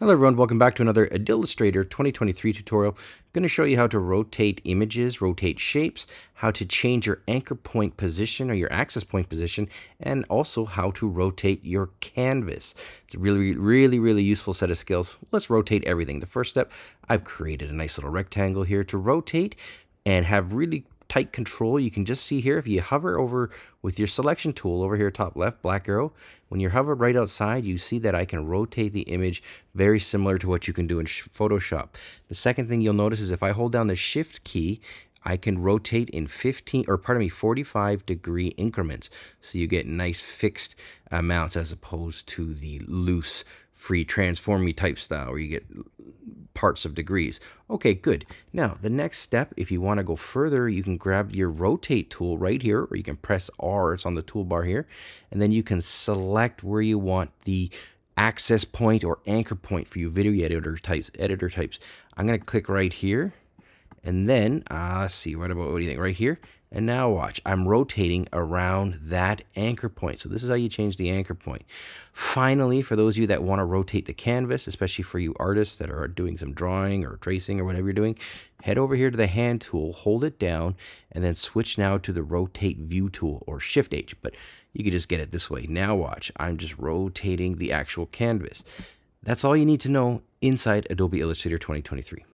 Hello everyone, welcome back to another Adobe Illustrator 2023 tutorial. I'm going to show you how to rotate images, rotate shapes, how to change your anchor point position or your access point position, and also how to rotate your canvas. It's a really useful set of skills. Let's rotate everything. The first step, I've created a nice little rectangle here to rotate and have really tight control. You can just see here, if you hover over with your selection tool over here, top left, black arrow, when you're hovered right outside, you see that I can rotate the image, very similar to what you can do in Photoshop. The second thing you'll notice is if I hold down the shift key, I can rotate in 45 degree increments. So you get nice fixed amounts as opposed to the loose free transformy type style where you get parts of degrees. Okay, good. Now the next step, if you want to go further, you can grab your rotate tool right here, or you can press R, it's on the toolbar here, and then you can select where you want the access point or anchor point for you video editor types. I'm going to click right here, and then let's see, right about, what do you think, right here? And now watch, I'm rotating around that anchor point. So this is how you change the anchor point. Finally, for those of you that want to rotate the canvas, especially for you artists that are doing some drawing or tracing or whatever you're doing, head over here to the hand tool, hold it down, and then switch now to the rotate view tool or shift H, but you can just get it this way. Now watch, I'm just rotating the actual canvas. That's all you need to know inside Adobe Illustrator 2023.